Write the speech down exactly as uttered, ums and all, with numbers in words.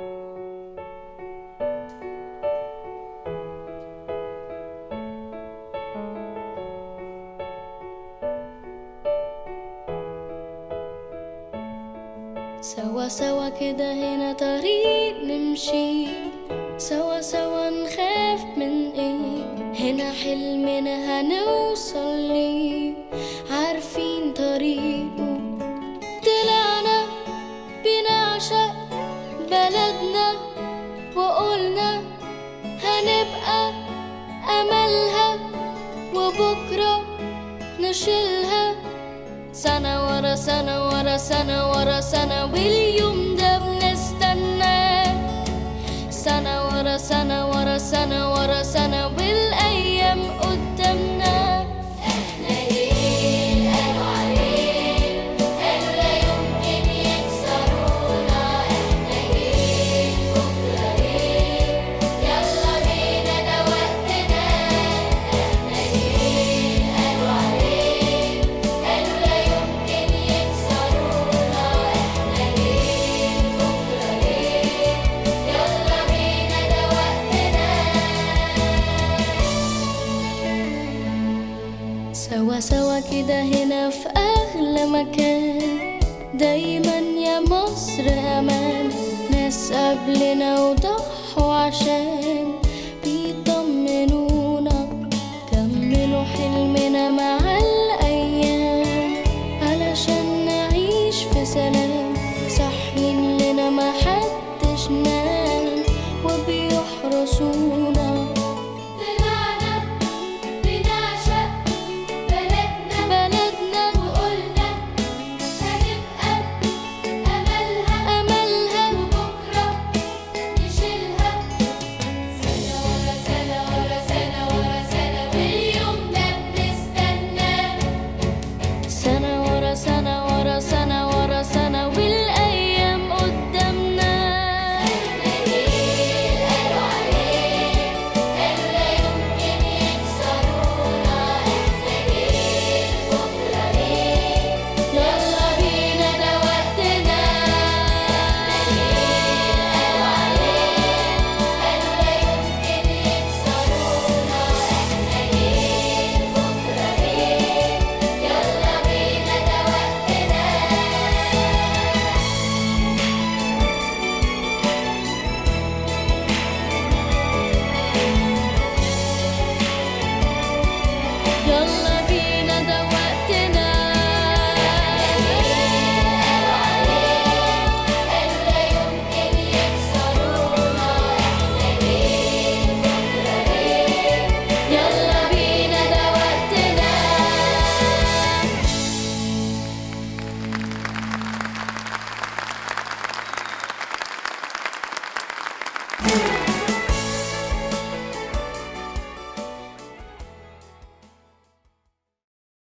سوا سوا كده هنا طريق نمشي، سوا سوا نخاف من ايه، هنا حلمنا هنوصل ليه، عارفين طريقه طلعنا بنعشق بلدنا وقلنا هنبقى املها وبكرة نشيلها سنة ورا سنة ورا سنة ورا سنة واليوم ده بنستناه سنة ورا سنة ورا سنة ورا سنة والأيام قدامنا احنا ليه قالوا عليه قالوا لا يمكن يكسرونا احنا ليه بكرة ليه يلا بينا ده وقتنا احنا ليه قالوا عليه قالوا لا يمكن يكسرونا احنا ليه بكرة ليه يلا بينا ده وقتنا سوا سوا كده هنا في أغلى مكان دايما يا مصر أمان ناس قبلنا وضحوا عشان